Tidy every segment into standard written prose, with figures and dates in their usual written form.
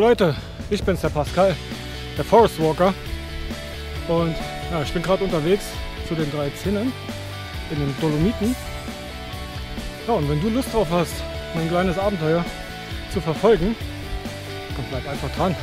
Hallo Leute, ich bin's, der Pascal, der Forest Walker, und ja, ich bin gerade unterwegs zu den Drei Zinnen in den Dolomiten. Ja, und wenn du Lust drauf hast, mein kleines Abenteuer zu verfolgen, dann bleib einfach dran.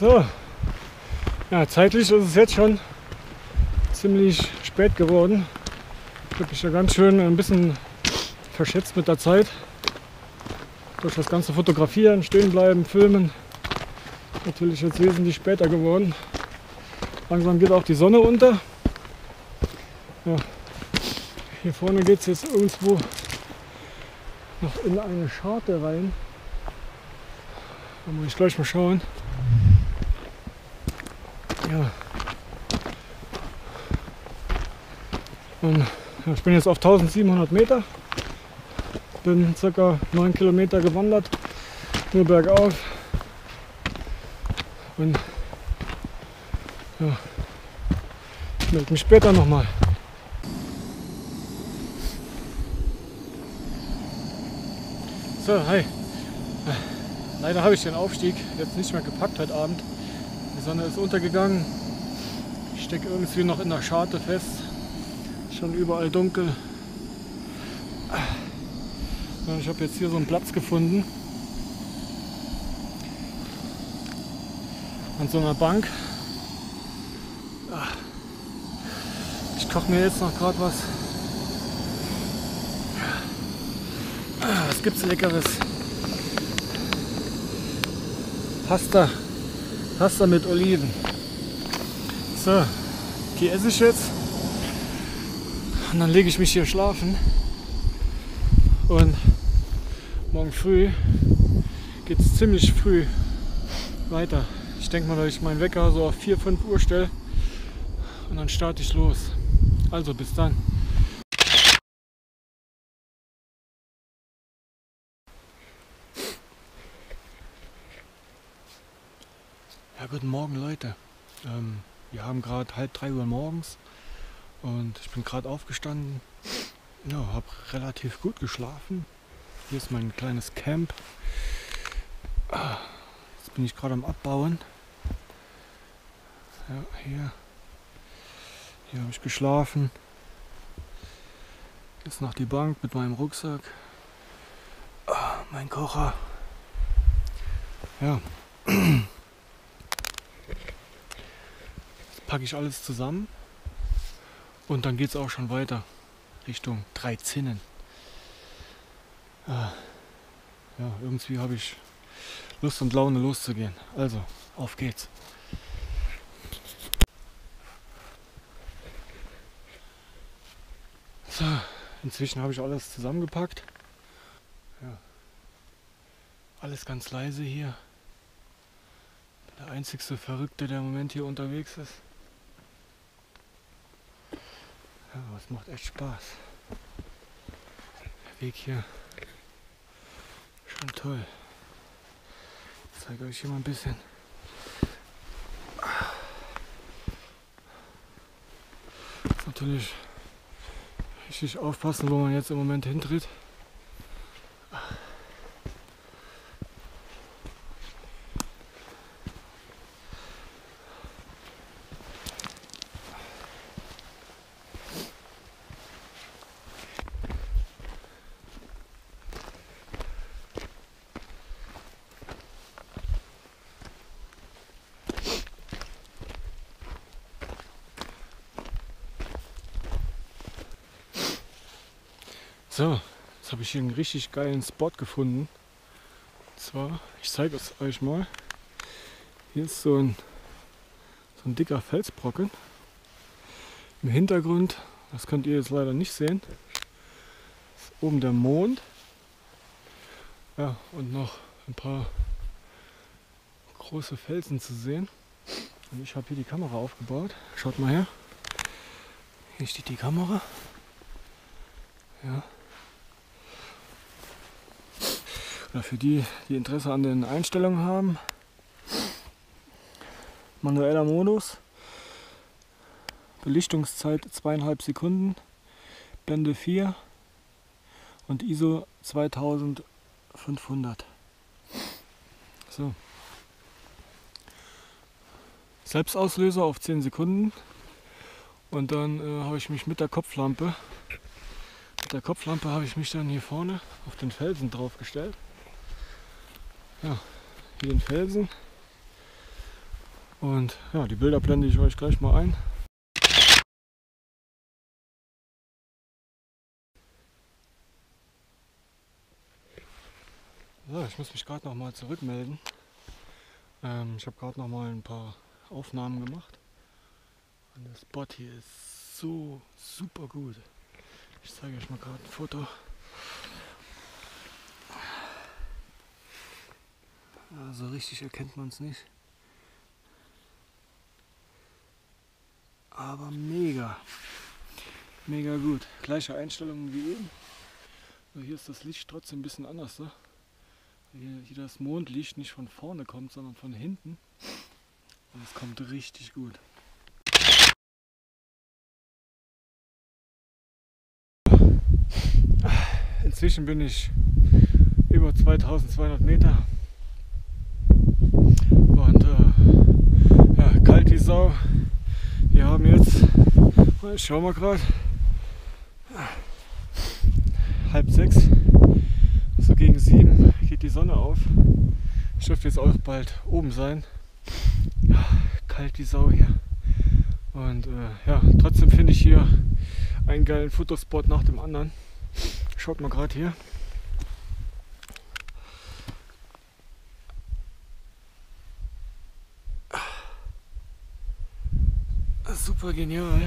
So, ja, zeitlich ist es jetzt schon ziemlich spät geworden. Ich habe mich da ganz schön ein bisschen verschätzt mit der Zeit. Durch das ganze Fotografieren, Stehenbleiben, Filmen. Natürlich jetzt wesentlich später geworden. Langsam geht auch die Sonne unter. Ja, hier vorne geht es jetzt irgendwo noch in eine Scharte rein. Da muss ich gleich mal schauen. Ja. Und ja, ich bin jetzt auf 1700 Meter, bin ca. 9 Kilometer gewandert, nur bergauf, und ja, ich melde mich später nochmal. So, hi. Leider habe ich den Aufstieg jetzt nicht mehr gepackt heute Abend. Die Sonne ist untergegangen, ich stecke irgendwie noch in der Scharte fest, schon überall dunkel. Ich habe jetzt hier so einen Platz gefunden, an so einer Bank. Ich koche mir jetzt noch gerade was. Was gibt's Leckeres? Pasta. Pasta mit Oliven. So, die esse ich jetzt und dann lege ich mich hier schlafen, und morgen früh geht es ziemlich früh weiter. Ich denke mal, dass ich meinen Wecker so auf 4-5 Uhr stelle und dann starte ich los. Also bis dann. Ja, guten Morgen Leute, wir haben gerade 2:30 Uhr morgens und ich bin gerade aufgestanden, ja, habe relativ gut geschlafen. Hier ist mein kleines Camp, jetzt bin ich gerade am Abbauen. Ja, hier habe ich geschlafen, jetzt noch die Bank mit meinem Rucksack, mein Kocher. Ja. Packe ich alles zusammen und dann geht es auch schon weiter Richtung Drei Zinnen. Ja, irgendwie habe ich Lust und Laune loszugehen. Also, auf geht's. So, inzwischen habe ich alles zusammengepackt. Ja. Alles ganz leise hier. Der einzigste Verrückte, der im Moment hier unterwegs ist. Ja, aber es macht echt Spaß. Der Weg hier schon toll. Ich zeige euch hier mal ein bisschen. Ist natürlich Richtig aufpassen, wo man jetzt im Moment hintritt. So, jetzt habe ich hier einen richtig geilen Spot gefunden. Und zwar, ich zeige es euch mal. Hier ist so ein dicker Felsbrocken. Im Hintergrund, das könnt ihr jetzt leider nicht sehen, ist oben der Mond. Ja, und noch ein paar große Felsen zu sehen. Und ich habe hier die Kamera aufgebaut. Schaut mal her. Hier steht die Kamera. Ja. Oder für die, die Interesse an den Einstellungen haben, manueller Modus, Belichtungszeit 2,5 Sekunden, Blende 4 und ISO 2500. So. Selbstauslöser auf 10 Sekunden und dann habe ich mich mit der Kopflampe dann hier vorne auf den Felsen drauf gestellt. Ja, hier den Felsen. Und ja, die Bilder blende ich euch gleich mal ein. So, ich muss mich gerade noch mal zurückmelden. Ich habe gerade noch mal ein paar Aufnahmen gemacht. Und der Spot hier ist so super gut. Ich zeige euch mal gerade ein Foto. Also richtig erkennt man es nicht. Aber mega. Mega gut. Gleiche Einstellungen wie eben. Also hier ist das Licht trotzdem ein bisschen anders. Ne? Hier das Mondlicht nicht von vorne kommt, sondern von hinten. Und es kommt richtig gut. Inzwischen bin ich über 2200 Meter und ja, kalt wie Sau. Wir haben jetzt, ich schau mal gerade, 5:30, so gegen 7 geht die Sonne auf. Ich dürfte jetzt auch bald oben sein. Ja, kalt wie Sau hier. Und ja, trotzdem finde ich hier einen geilen Fotospot nach dem anderen. Schaut mal gerade hier. Super genial.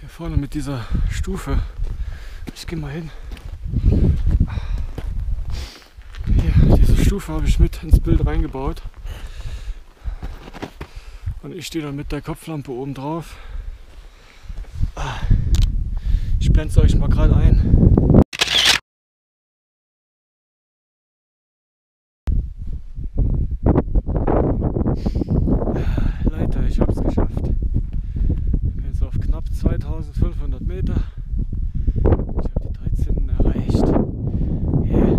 Hier vorne mit dieser Stufe. Ich gehe mal hin. Hier, diese Stufe habe ich mit ins Bild reingebaut. Und ich stehe dann mit der Kopflampe oben drauf. Ich blende es euch mal gerade ein. Leute, ich habe es geschafft. Ich bin jetzt auf knapp 2500 Meter. Ich habe die 3 Zinnen erreicht. Yeah.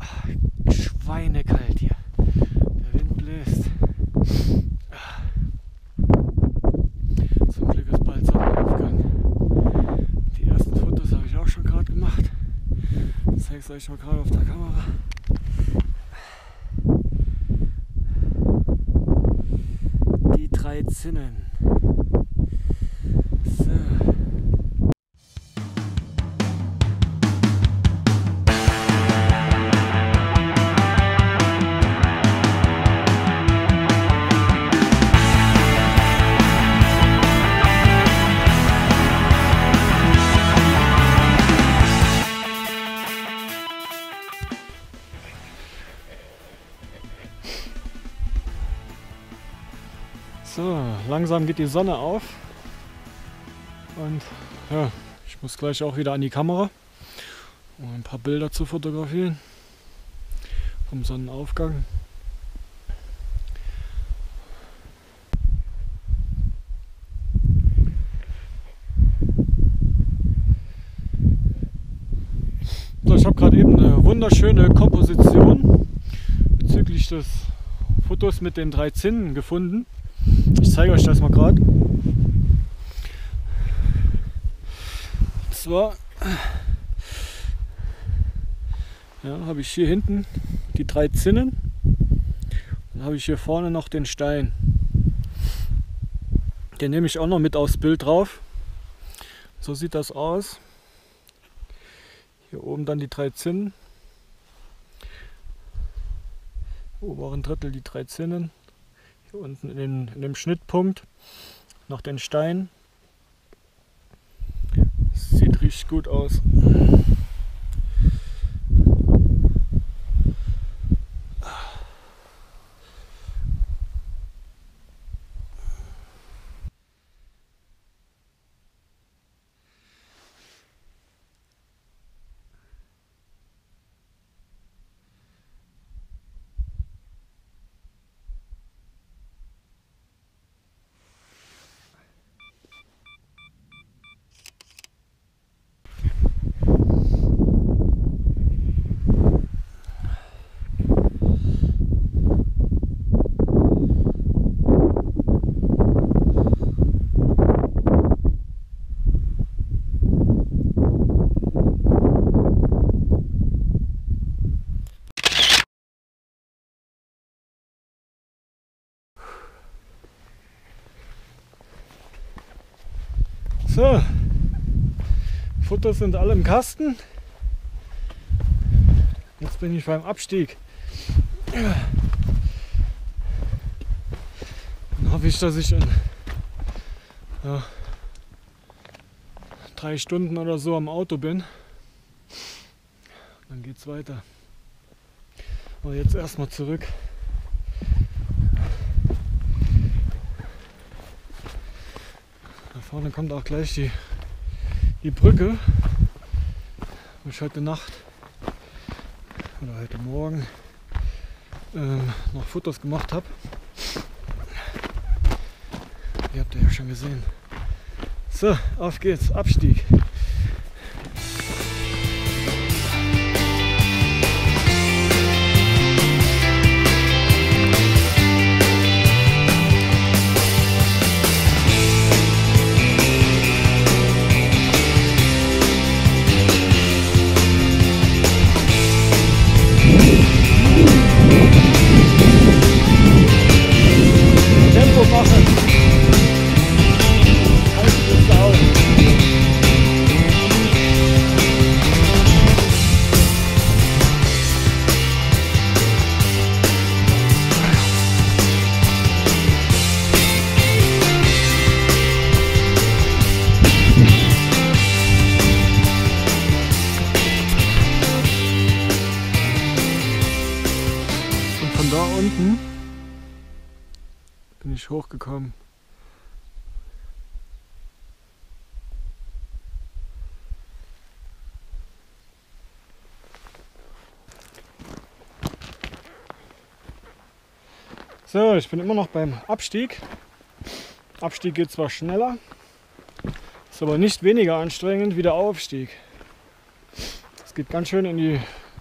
Ach, schweinekalt hier. Der Wind bläst. Zum Glück ist bald Sonnenaufgang. Die ersten Fotos habe ich auch schon gerade gemacht. Das zeige ich euch mal gerade auf der Kamera. Die 3 Zinnen. So. Langsam geht die Sonne auf und ja, ich muss gleich auch wieder an die Kamera, um ein paar Bilder zu fotografieren vom Sonnenaufgang. wunderschöne Komposition bezüglich des Fotos mit den drei Zinnen gefunden. Ich zeige euch das mal gerade. Und zwar habe ich hier hinten die drei Zinnen. Dann habe ich hier vorne noch den Stein. Den nehme ich auch noch mit aufs Bild drauf. So sieht das aus. Hier oben dann die drei Zinnen. Im oberen Drittel die drei Zinnen. Hier unten in dem Schnittpunkt noch den Stein. Das sieht richtig gut aus. So, Fotos sind alle im Kasten. Jetzt bin ich beim Abstieg. Dann hoffe ich, dass ich in 3 Stunden oder so am Auto bin. Dann geht's weiter. Aber jetzt erstmal zurück. Und dann kommt auch gleich die Brücke, wo ich heute Nacht oder heute Morgen noch Fotos gemacht habe. Die habt ihr ja schon gesehen. So, auf geht's, Abstieg. Da unten bin ich hochgekommen. So, ich bin immer noch beim Abstieg. Abstieg geht zwar schneller, ist aber nicht weniger anstrengend wie der Aufstieg. Es geht ganz schön in die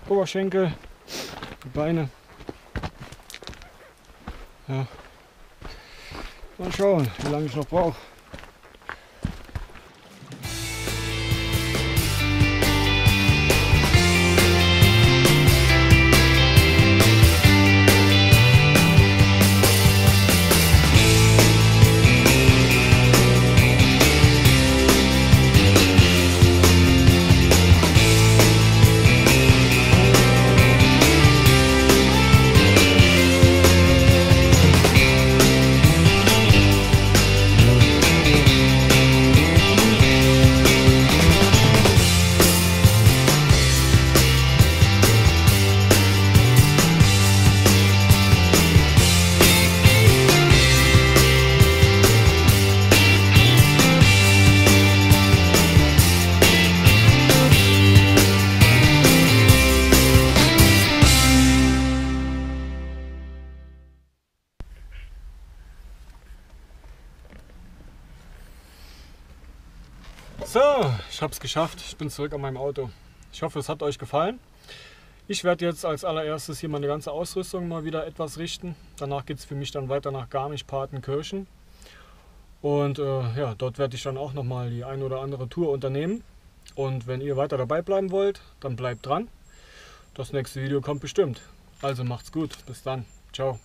Oberschenkel, die Beine. Ja. Mal schauen, wie lange ich noch brauche. So, ich habe es geschafft. Ich bin zurück an meinem Auto. Ich hoffe, es hat euch gefallen. Ich werde jetzt als allererstes hier meine ganze Ausrüstung mal wieder etwas richten. Danach geht es für mich dann weiter nach Garmisch-Partenkirchen. Und ja, dort werde ich dann auch nochmal die ein oder andere Tour unternehmen. Und wenn ihr weiter dabei bleiben wollt, dann bleibt dran. Das nächste Video kommt bestimmt. Also macht's gut. Bis dann. Ciao.